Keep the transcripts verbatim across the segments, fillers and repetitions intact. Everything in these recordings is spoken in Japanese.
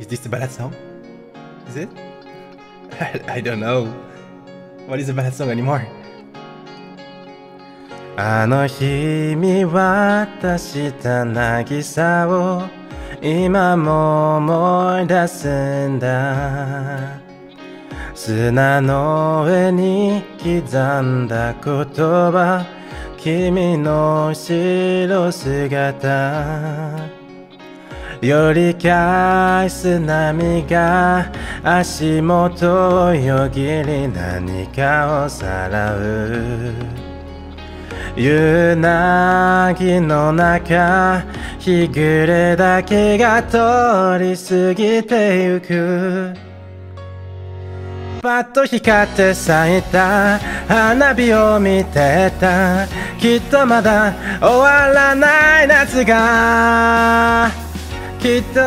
Is this the ballad song? Is it? I, I don't know. What is the ballad song anymore? あの日見渡した渚を今も思い出すんだ。砂の上に刻んだ言葉、君の後ろ姿。寄り返す波が足元をよぎり何かをさらう。夕凪の中、日暮れだけが通り過ぎてゆく。パッと光って咲いた花火を見てた。きっとまだ終わらない夏が、きっと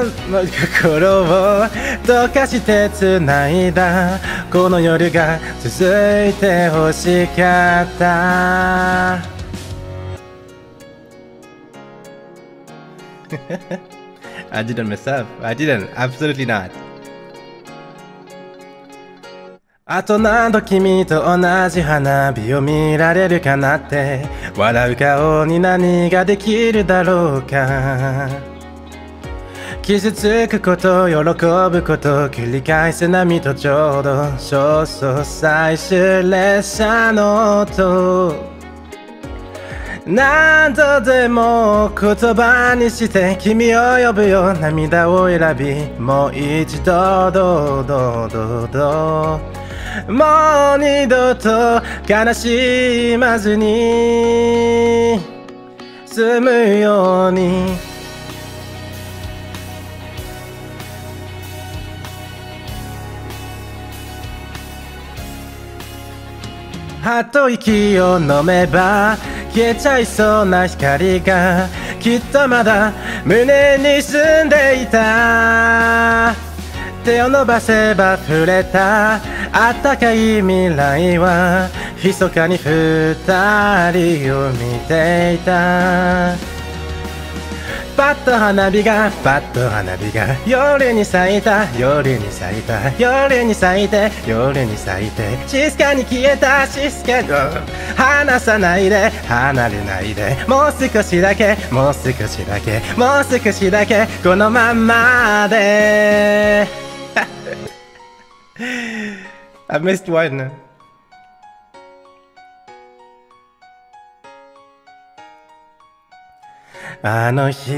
心を溶かして繋いだ。この夜が続いて欲しかった。I didn't mess up. I didn't. Absolutely not. あと何度君と同じ花火を見られるかなって、笑う顔に何ができるだろうか。傷つくこと喜ぶこと繰り返す波とちょうど焦燥最終列車の音。何度でも言葉にして君を呼ぶよ。涙を選びもう一度どうどうどうどう、もう二度と悲しまずに済むように。はっと息を飲めば消えちゃいそうな光が、きっとまだ胸に住んでいた。手を伸ばせば触れたあったかい未来は、密かに二人を見ていた。パッと花火がパッと花火が夜に咲いた夜に咲いた夜に咲いて夜に咲いて、静かに消えた静かに、離さないで離れないで、もう少しだけもう少しだけもう少しだけこのままで。 I missed one.「あの日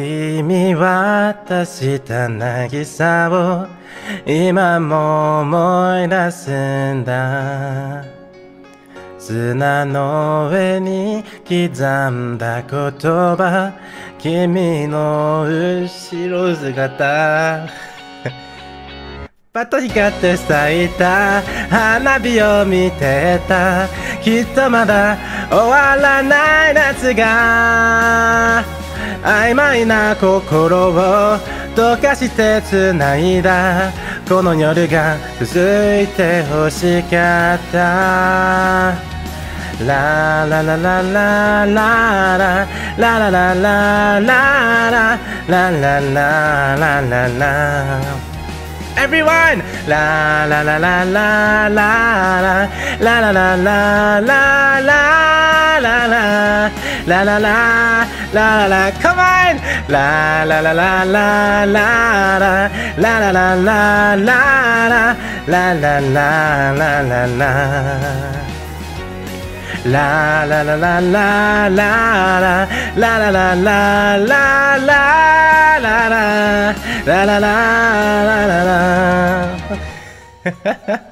見渡した渚を今も思い出すんだ」「砂の上に刻んだ言葉」「君の後ろ姿」「パッと光って咲いた花火を見てた」「きっとまだ終わらない夏が」曖昧な心を溶かして繋いだ。この夜が続いて欲しかった。ララララララララララララララララララ Everyone! ラララララララララララララLa la la la la la, come on! La la la la la la la la la la la la la la la la la la. La la la la la la la la la la la la la la la la la la.